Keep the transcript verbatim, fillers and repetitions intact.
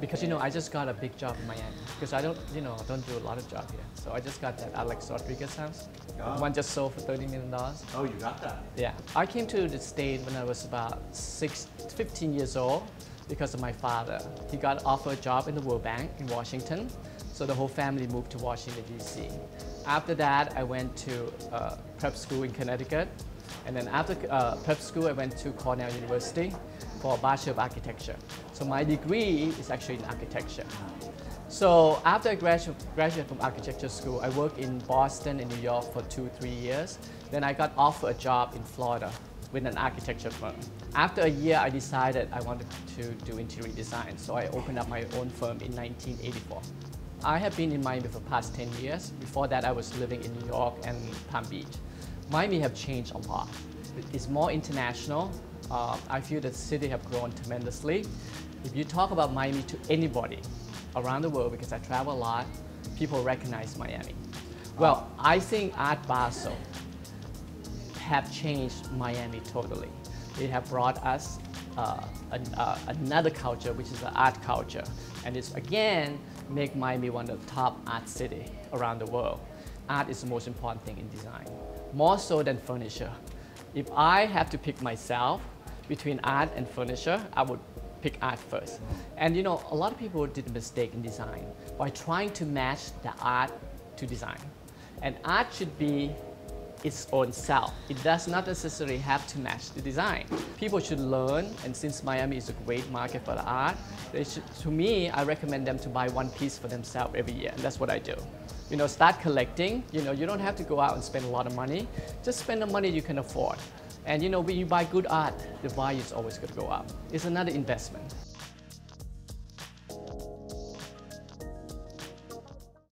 because, you know, I just got a big job in Miami because I don't, you know, don't do a lot of job here. So I just got that Alex Rodriguez house. Oh. One just sold for thirty million dollars. Oh, you got that? Yeah. I came to the state when I was about six, fifteen years old because of my father. He got offered a job in the World Bank in Washington. So the whole family moved to Washington, D C. After that, I went to uh, prep school in Connecticut. And then after uh, prep school, I went to Cornell University for a Bachelor of Architecture. So my degree is actually in architecture. So after I gradu graduated from architecture school, I worked in Boston and New York for two, three years. Then I got offered a job in Florida with an architecture firm. After a year, I decided I wanted to do interior design. So I opened up my own firm in nineteen eighty-four. I have been in Miami for the past ten years. Before that, I was living in New York and Palm Beach. Miami have changed a lot. It's more international. Uh, I feel that the city have grown tremendously. If you talk about Miami to anybody around the world, because I travel a lot, people recognize Miami. Well, I think Art Basel have changed Miami totally. They have brought us uh, an, uh, another culture, which is the art culture. And it's, again, make Miami one of the top art city around the world. Art is the most important thing in design, more so than furniture. If I have to pick myself between art and furniture, I would pick art first. And you know, a lot of people did a mistake in design by trying to match the art to design. And art should be its own self. It does not necessarily have to match the design. People should learn, and since Miami is a great market for the art, they should, to me, I recommend them to buy one piece for themselves every year, and that's what I do. You know, start collecting. You know, you don't have to go out and spend a lot of money. Just spend the money you can afford. And you know, when you buy good art, the value is always going to go up. It's another investment.